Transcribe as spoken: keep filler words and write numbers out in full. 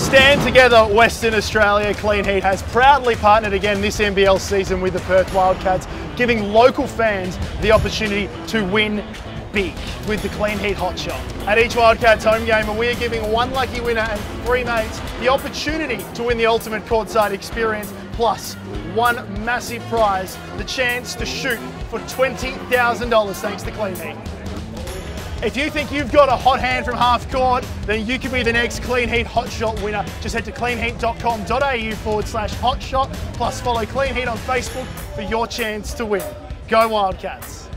Stand together, Western Australia. Kleenheat has proudly partnered again this N B L season with the Perth Wildcats, giving local fans the opportunity to win big with the Kleenheat Hot Shot. At each Wildcats home game, and we are giving one lucky winner and three mates the opportunity to win the ultimate courtside experience, plus one massive prize, the chance to shoot for twenty thousand dollars thanks to Kleenheat. If you think you've got a hot hand from half court, then you could be the next Kleenheat Hot Shot winner. Just head to kleenheat.com.au forward slash hot shot, plus follow Kleenheat on Facebook for your chance to win. Go Wildcats.